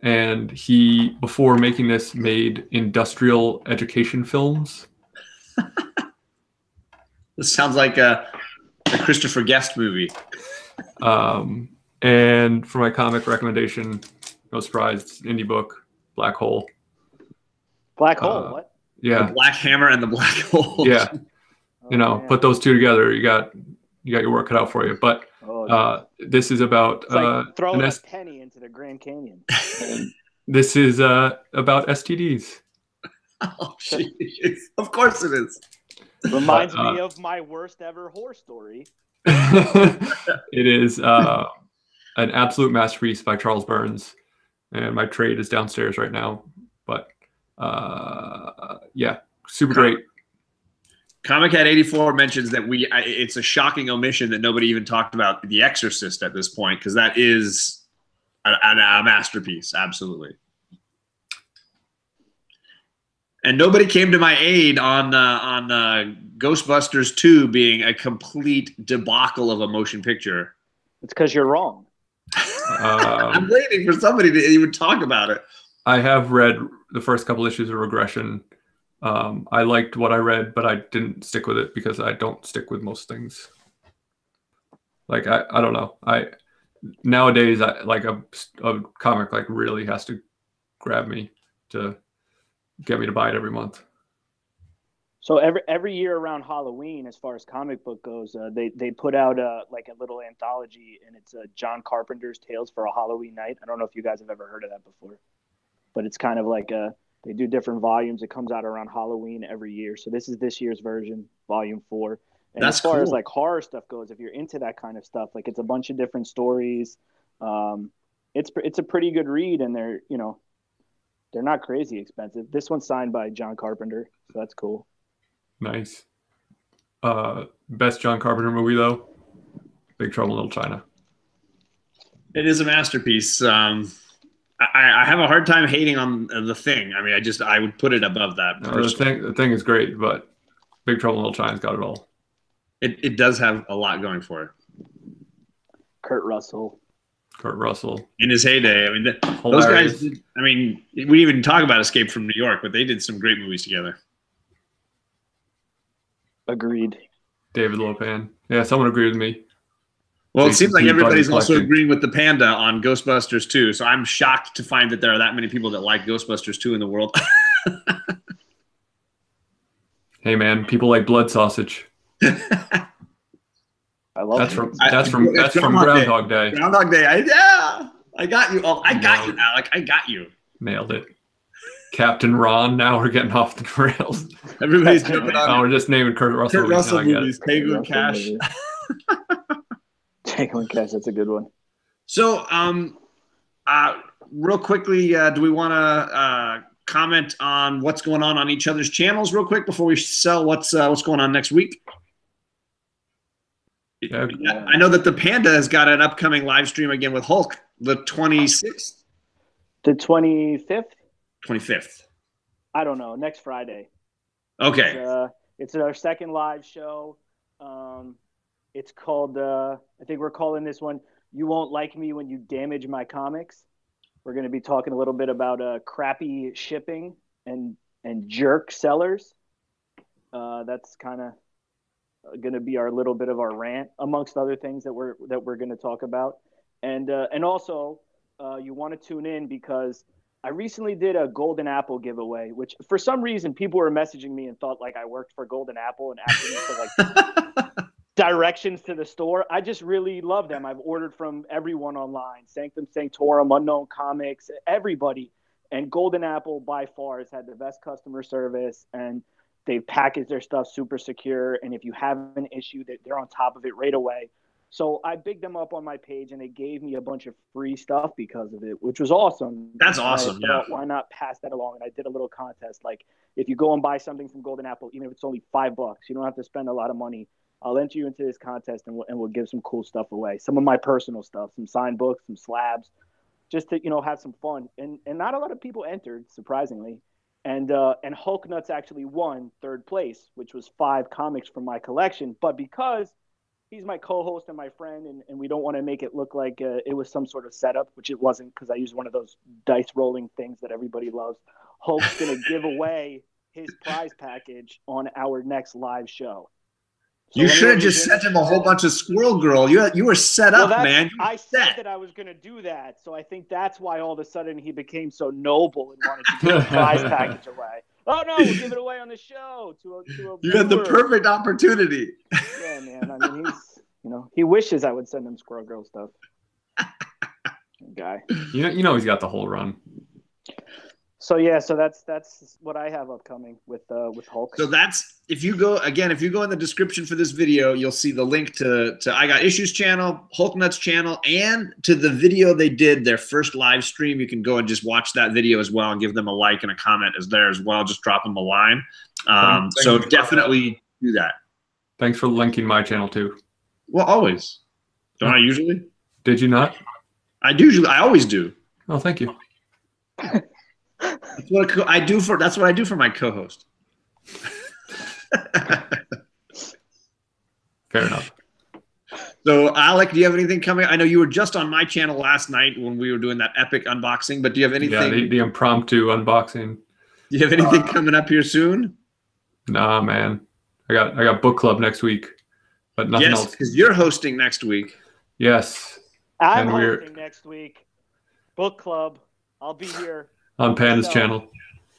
and he, before making this, made industrial education films. This sounds like a, a Christopher Guest movie. Um, and for my comic recommendation, no surprise, indie book, Black Hole. Black Hole, uh, what? Yeah. The Black Hammer and the Black Hole. Yeah. Oh, you know, man. Put those two together, you got you got your work cut out for you. But oh, uh, this is about... It's like uh, throwing a penny into the Grand Canyon. This is uh, about S T Ds. Oh, jeez. Of course it is. Reminds but, uh, me of my worst ever horror story. It is uh, an absolute masterpiece by Charles Burns, and my trade is downstairs right now. But uh, yeah, super Com great. Comic-Cat eighty-four mentions that we I, it's a shocking omission that nobody even talked about The Exorcist at this point, because that is a, a, a masterpiece, absolutely. And nobody came to my aid on uh, on uh, Ghostbusters two being a complete debacle of a motion picture. It's because you're wrong. um, I'm waiting for somebody to even talk about it. I have read the first couple issues of Regression. Um, I liked what I read, but I didn't stick with it because I don't stick with most things. Like, I, I don't know. I nowadays, I, like a, a comic like really has to grab me to... get me to buy it every month. So every every year around Halloween, as far as comic book goes, uh, they they put out uh, like a little anthology, and it's uh, John Carpenter's Tales for a Halloween Night. I don't know if you guys have ever heard of that before, but it's kind of like a, they do different volumes. It comes out around Halloween every year. So this is this year's version, volume four. And That's as far cool. as like horror stuff goes, if you're into that kind of stuff, like it's a bunch of different stories. Um, it's it's a pretty good read, and they're you know. They're not crazy expensive. This one's signed by John Carpenter, so that's cool. Nice. Uh, best John Carpenter movie, though? Big Trouble in Little China. It is a masterpiece. Um, I, I have a hard time hating on The Thing. I mean, I just I would put it above that. No, the, thing, the Thing is great, but Big Trouble in Little China's got it all. It, it does have a lot going for it. Kurt Russell. Kurt Russell in his heyday. I mean, the, those guys. Did, I mean, we didn't even talk about Escape from New York, but they did some great movies together. Agreed. David Lopan. Yeah, someone agreed with me. Well, Jason, it seems like everybody's also agreeing with the Panda on Ghostbusters two. So I'm shocked to find that there are that many people that like Ghostbusters two in the world. Hey, man, people like blood sausage. I love that's it. From that's from I, that's from Groundhog Day. Day. Groundhog Day. I, yeah, I got you. All. I got Nailed. you, Alec. I got you. Nailed it, Captain Ron. Now we're getting off the rails. Everybody's jumping on. Oh, we're just naming Kurt Russell. Kurt Russell movies. Tango and Cash. Tango and Cash. That's a good one. So, um, uh, real quickly, uh, do we want to uh, comment on what's going on on each other's channels, real quick, before we sell what's uh, what's going on next week? Yeah. I know that the Panda has got an upcoming live stream again with Hulk, the twenty-sixth. The twenty-fifth? twenty-fifth. I don't know. Next Friday. Okay. It's, uh, it's our second live show. Um, it's called, uh, I think we're calling this one, You Won't Like Me When You Damage My Comics. We're going to be talking a little bit about uh, crappy shipping and, and jerk sellers. Uh, that's kind of going to be our little bit of our rant, amongst other things that we're that we're going to talk about, and uh, and also uh, you want to tune in because I recently did a Golden Apple giveaway, which for some reason people were messaging me and thought like I worked for Golden Apple and asking me for like directions to the store. I just really love them. I've ordered from everyone online, Sanctum Sanctorum, Unknown Comics, everybody, and Golden Apple by far has had the best customer service and. They've packaged their stuff super secure, and if you have an issue, they're on top of it right away. So I bigged them up on my page, and they gave me a bunch of free stuff because of it, which was awesome. That's awesome, yeah. Why not pass that along? And I did a little contest. Like, if you go and buy something from Golden Apple, even if it's only five bucks, you don't have to spend a lot of money. I'll enter you into this contest, and we'll, and we'll give some cool stuff away. Some of my personal stuff, some signed books, some slabs, just to, you know, have some fun. And, and not a lot of people entered, surprisingly. And uh, and Hulk Nuts actually won third place, which was five comics from my collection. But because he's my co-host and my friend, and, and we don't want to make it look like uh, it was some sort of setup, which it wasn't, because I used one of those dice rolling things that everybody loves. Hulk's going to give away his prize package on our next live show. So you should have just sent him a whole bunch of Squirrel Girl. You you were set well, up, man. I set. said that I was going to do that, so I think that's why all of a sudden he became so noble and wanted to give the prize package away. Oh no, we'll give it away on the show. To a, to a you had the perfect opportunity. Yeah, man. I mean, he's you know he wishes I would send him Squirrel Girl stuff. Guy. You know, you know he's got the whole run. So yeah, so that's that's what I have upcoming with uh, with Hulk. So that's if you go again, if you go in the description for this video, you'll see the link to to I Got Issues channel, Hulk Nuts channel, and to the video they did their first live stream. You can go and just watch that video as well, and give them a like and a comment as there as well. Just drop them a line. Um, so definitely do that. Thanks for linking my channel too. Well, always. Don't I usually? Did you not? I usually. I always do. Oh, thank you. That's what I do for. That's what I do for my co-host. Fair enough. So, Alec, do you have anything coming? I know you were just on my channel last night when we were doing that epic unboxing. But do you have anything? Yeah, the, the impromptu unboxing. Do you have anything uh, coming up here soon? Nah, man. I got I got book club next week, but nothing yes, else. Yes, because you're hosting next week. Yes, I'm and hosting we're... next week. Book club. I'll be here. On Panda's so, channel.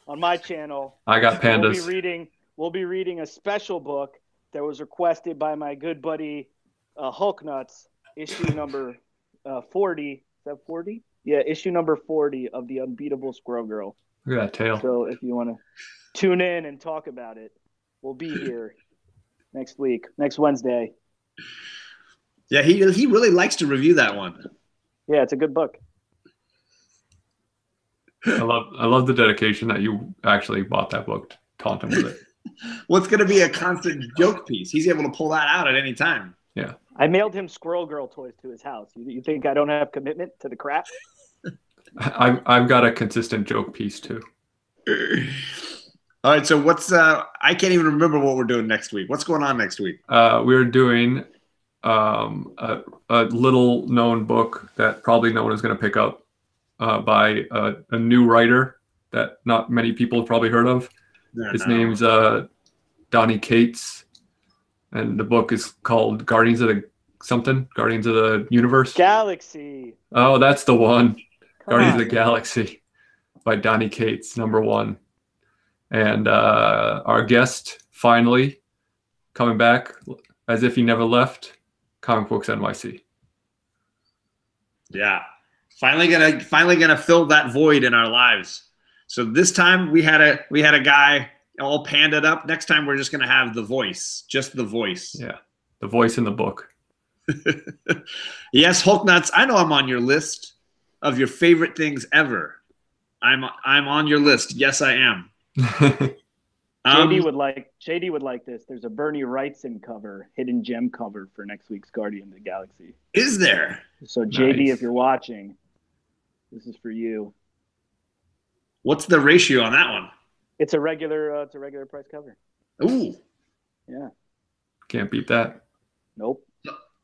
On my channel. I Got Pandas. We'll be reading, we'll be reading a special book that was requested by my good buddy uh, Hulk Nuts, issue number uh, forty. Is that forty? Yeah, issue number forty of The Unbeatable Squirrel Girl. Look at that tail. So if you want to tune in and talk about it, we'll be here next week, next Wednesday. Yeah, he, he really likes to review that one. Yeah, it's a good book. I love I love the dedication that you actually bought that book to taunt him with it. Well, it's going to be a constant joke piece. He's able to pull that out at any time. Yeah. I mailed him Squirrel Girl toys to his house. You, you think I don't have commitment to the craft? I've, I've got a consistent joke piece, too. All right. So what's uh, – I can't even remember what we're doing next week. What's going on next week? Uh, we're doing um, a, a little-known book that probably no one is going to pick up. Uh, by uh, a new writer that not many people have probably heard of. Yeah, His no. name's uh, Donny Cates, and the book is called Guardians of the something, Guardians of the Universe. Galaxy. Oh, that's the one. Come Guardians on. of the Galaxy by Donny Cates, number one. And uh, our guest, finally, coming back as if he never left, Comic Books N Y C. Yeah, finally gonna finally gonna fill that void in our lives. So this time we had a we had a guy all pandaed up. Next time we're just gonna have the voice, just the voice. Yeah, the voice in the book. Yes, Hulknuts, I know I'm on your list of your favorite things ever. I'm I'm on your list. Yes, I am. Um, J D would like J D would like this. There's a Bernie Wrightson cover, hidden gem cover for next week's Guardians of the Galaxy. Is there? So J D, nice. If you're watching, this is for you. What's the ratio on that one? It's a regular. Uh, it's a regular price cover. Ooh. Yeah. Can't beat that. Nope.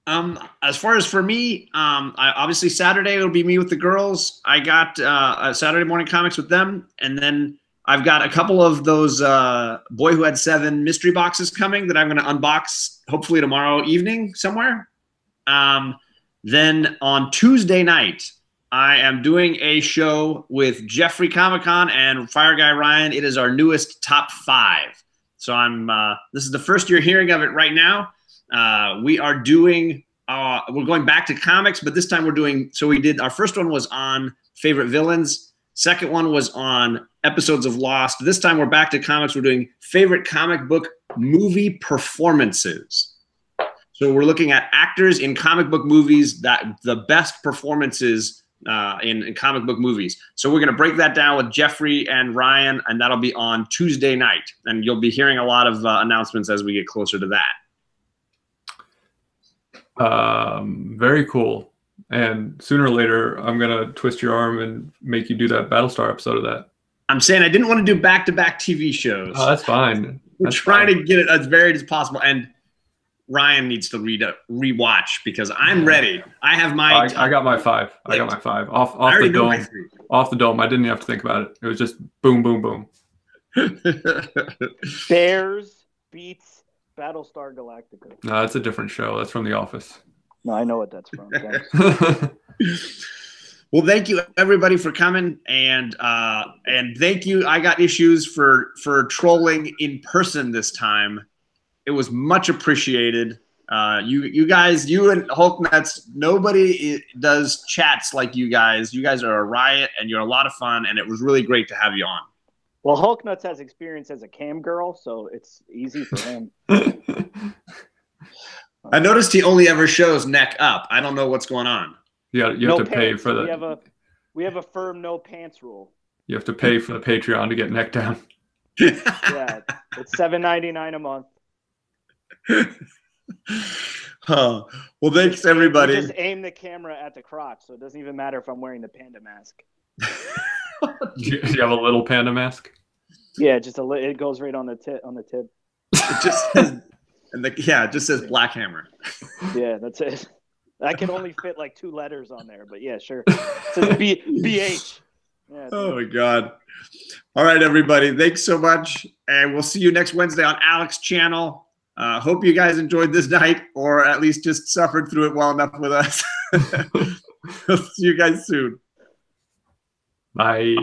Um, as far as for me, um, I, obviously Saturday it'll be me with the girls. I got uh, a Saturday morning comics with them, and then I've got a couple of those uh, Boy Who Had Seven mystery boxes coming that I'm going to unbox hopefully tomorrow evening somewhere. Um, then on Tuesday night, I am doing a show with Jeffrey Comic-Con and Fire Guy Ryan. It is our newest top five. So I'm. Uh, this is the first you're hearing of it right now. Uh, we are doing, uh, we're going back to comics, but this time we're doing, so we did, our first one was on favorite villains. Second one was on episodes of Lost. This time we're back to comics. We're doing favorite comic book movie performances. So we're looking at actors in comic book movies, that the best performances uh, in, in comic book movies. So we're going to break that down with Jeffrey and Ryan, and that'll be on Tuesday night. And you'll be hearing a lot of uh, announcements as we get closer to that. Um, very cool. And sooner or later, I'm going to twist your arm and make you do that Battlestar episode of that. I'm saying I didn't want to do back-to-back T V shows. Oh, that's fine. We're that's trying fine. to get it as varied as possible. And Ryan needs to read a rewatch because I'm ready. I have my... I, I got my five. I got my five. Off, off the dome. Off the dome. I didn't have to think about it. It was just boom, boom, boom. Bears beats Battlestar Galactica. No, that's a different show. That's from The Office. No, I know what that's from. Well, thank you everybody for coming, and uh, and thank you. I got issues for for trolling in person this time. It was much appreciated. Uh, you you guys, you and Hulknuts, nobody does chats like you guys. You guys are a riot, and you're a lot of fun, and it was really great to have you on. Well, Hulknuts has experience as a cam girl, so it's easy for him. I noticed he only ever shows neck up. I don't know what's going on. Yeah, you have no to pants. pay for the. We have a we have a firm no pants rule. You have to pay for the Patreon to get neck down. Yeah, it's seven ninety-nine a month. Huh. Well, thanks everybody. You just aim the camera at the crotch, so it doesn't even matter if I'm wearing the panda mask. Do you have a little panda mask? Yeah, just a li it goes right on the tip. On the tip, it just says, and the, yeah, it just says Black Hammer. Yeah, that's it. I can only fit like two letters on there, but yeah, sure. It says B BH. Yeah, oh my God! All right, everybody, thanks so much, and we'll see you next Wednesday on Alex's channel. Uh, hope you guys enjoyed this night, or at least just suffered through it well enough with us. We'll see you guys soon. Bye.